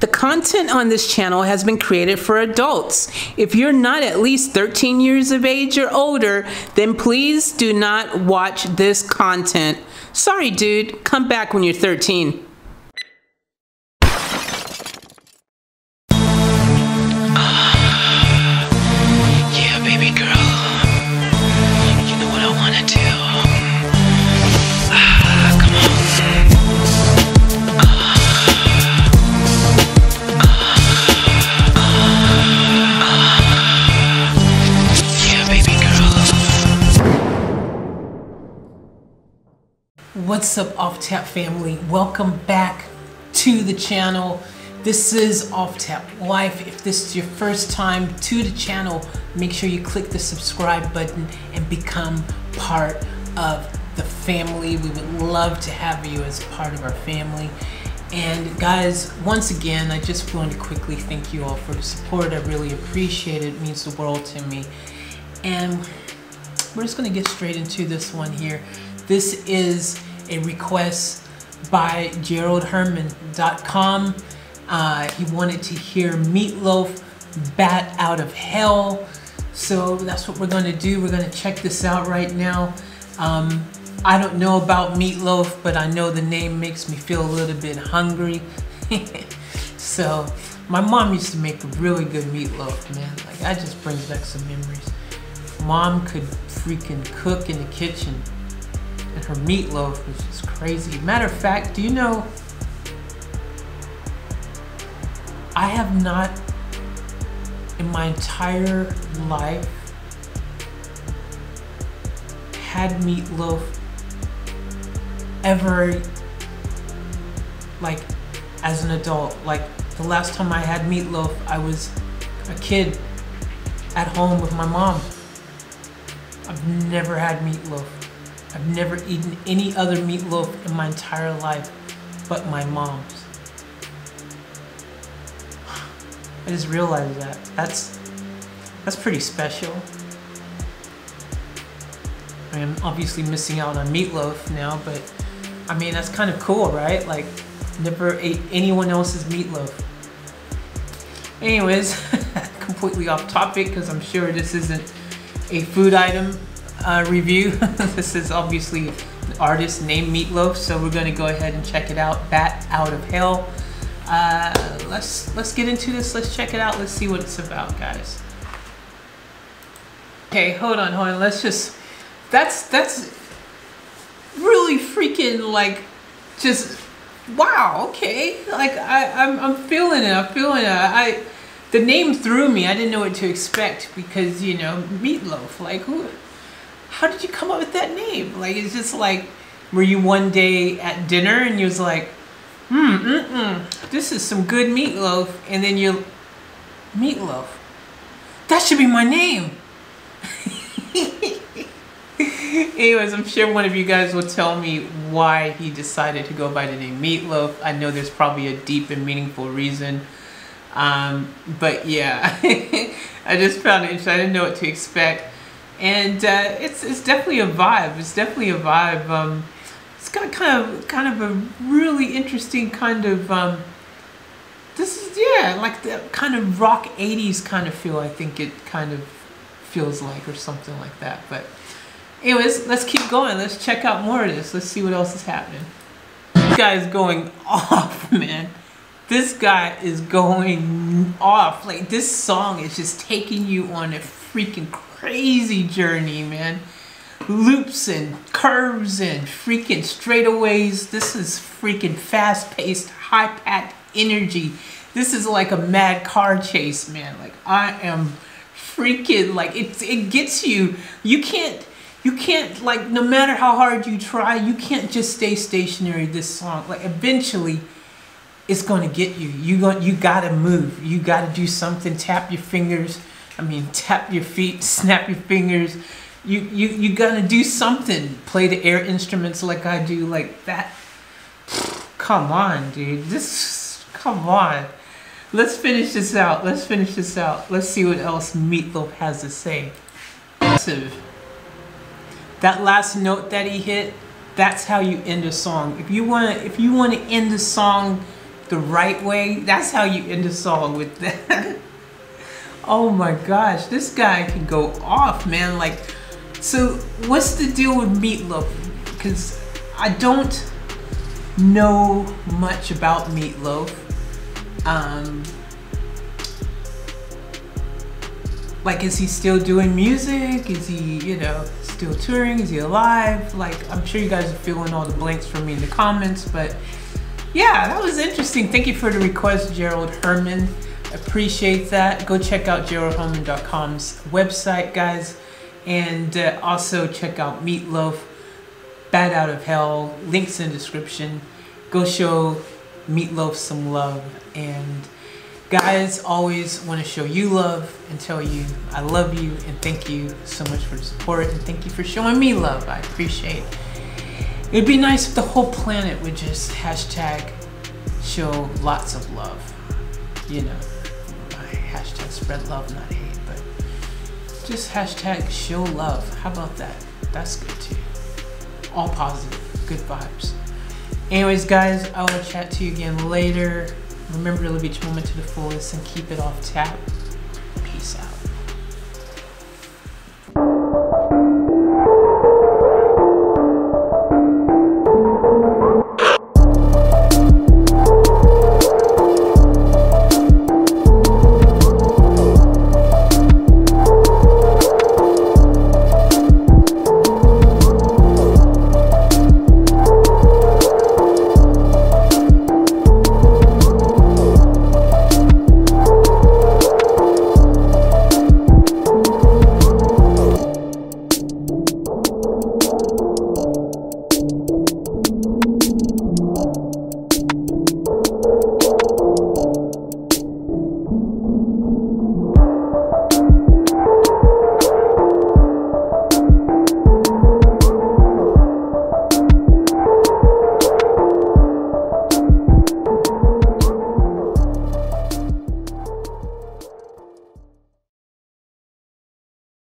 The content on this channel has been created for adults. If you're not at least 13 years of age or older, then please do not watch this content. Sorry, dude, come back when you're 13. What's up, Off Tap family? Welcome back to the channel. This is Off Tap Life. If this is your first time to the channel, make sure you click the subscribe button and become part of the family. We would love to have you as part of our family. And guys, once again, I just want to quickly thank you all for the support. I really appreciate it. It means the world to me. And we're just going to get straight into this one here. This is a request by geraldherman.com. He wanted to hear Meat Loaf, Bat Out of Hell. So that's what we're gonna do. We're gonna check this out right now. I don't know about Meat Loaf, but I know the name makes me feel a little bit hungry. So my mom used to make a really good meat loaf, man. Like, that just brings back some memories. Mom could freaking cook in the kitchen. And her meatloaf, which is crazy. Matter of fact, do you know, I have not in my entire life had meatloaf ever, like, as an adult. Like, the last time I had meatloaf, I was a kid at home with my mom. I've never had meatloaf. I've never eaten any other meatloaf in my entire life but my mom's. I just realized that. That's pretty special. I am obviously missing out on meatloaf now, but I mean, that's kind of cool, right? Like, never ate anyone else's meatloaf. Anyways, completely off topic because I'm sure this isn't a food item review. This is obviously an artist named Meat Loaf, so we're gonna go ahead and check it out. Bat Out of Hell. Let's get into this. Let's check it out. Let's see what it's about, guys. Okay, hold on. Let's just. That's really freaking, like, just wow. Okay, like I'm feeling it. The name threw me. I didn't know what to expect because, you know, Meat Loaf. Like, who? How did you come up with that name? Like, it's just like, were you one day at dinner and you was like, this is some good meatloaf, and then you're, Meatloaf, that should be my name. Anyways, I'm sure one of you guys will tell me why he decided to go by the name Meatloaf. I know there's probably a deep and meaningful reason. But yeah, I just found it interesting. I didn't know what to expect. And it's definitely a vibe. It's definitely a vibe. It's got kind of a really interesting kind of like the kind of rock 80s kind of feel. I think it kind of feels like, or something like that. But anyways, let's keep going. Let's check out more of this. Let's see what else is happening. This guy is going off, man. This guy is going off. Like, this song is just taking you on a freaking crazy journey, man. Loops and curves and freaking straightaways. This is freaking fast-paced, high-packed energy. This is like a mad car chase, man. Like, I am freaking, like, it gets you. You can't, like, no matter how hard you try, you can't just stay stationary. This song, like, eventually it's going to get you. You gotta move. You gotta do something. Tap your feet, snap your fingers. You gotta do something. Play the air instruments like I do, like that. Come on, dude. Come on. Let's finish this out. Let's see what else Meat Loaf has to say. That last note that he hit, that's how you end a song. If you wanna end the song the right way, that's how you end a song with that. Oh my gosh, this guy can go off, man. Like, so what's the deal with Meat Loaf? Because I don't know much about Meat Loaf. Like, is he still doing music? Is he, you know, still touring? Is he alive? Like, I'm sure you guys are filling all the blanks for me in the comments, but yeah, that was interesting. Thank you for the request, Gerald Herman. Appreciate that. Go check out geraldherman.com's website, guys. And also check out Meat Loaf, Bat Out of Hell, links in the description. Go show Meat Loaf some love. And guys, always want to show you love and tell you I love you and thank you so much for the support and thank you for showing me love. I appreciate it. It'd be nice if the whole planet would just hashtag show lots of love. You know, hashtag spread love, not hate, but just hashtag show love. How about that? That's good too. All positive, good vibes. Anyways, guys, I will chat to you again later. Remember to live each moment to the fullest and keep it off tap.